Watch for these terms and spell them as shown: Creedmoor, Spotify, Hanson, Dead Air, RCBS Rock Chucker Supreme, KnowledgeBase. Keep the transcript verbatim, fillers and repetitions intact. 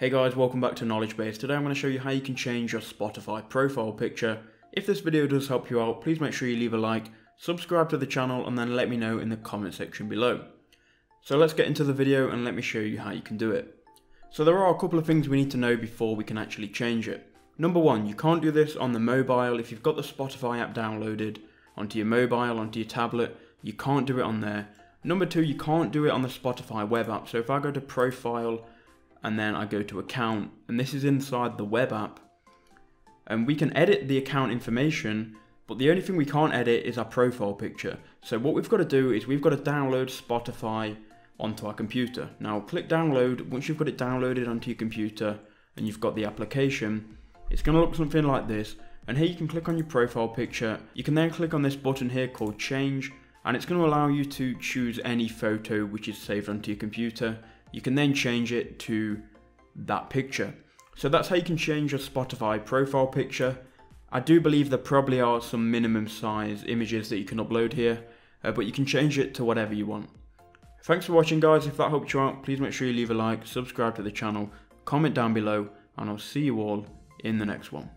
Hey guys, welcome back to KnowledgeBase. Today I'm going to show you how you can change your Spotify profile picture. If this video does help you out, please make sure you leave a like, subscribe to the channel, and then let me know in the comment section below. So let's get into the video and let me show you how you can do it. So there are a couple of things we need to know before we can actually change it. Number one, you can't do this on the mobile. If you've got the Spotify app downloaded onto your mobile, onto your tablet, you can't do it on there. Number two, you can't do it on the Spotify web app. So if I go to profile, and then I go to account, and this is inside the web app, and we can edit the account information, but the only thing we can't edit is our profile picture. So what we've got to do is we've got to download Spotify onto our computer. Now click download. Once you've got it downloaded onto your computer and you've got the application, it's going to look something like this, and here you can click on your profile picture. You can then click on this button here called change, and it's going to allow you to choose any photo which is saved onto your computer. You can then change it to that picture. So that's how you can change your Spotify profile picture. I do believe there probably are some minimum size images that you can upload here, uh, but you can change it to whatever you want. Thanks for watching guys. If that helped you out, please make sure you leave a like, subscribe to the channel, comment down below, and I'll see you all in the next one.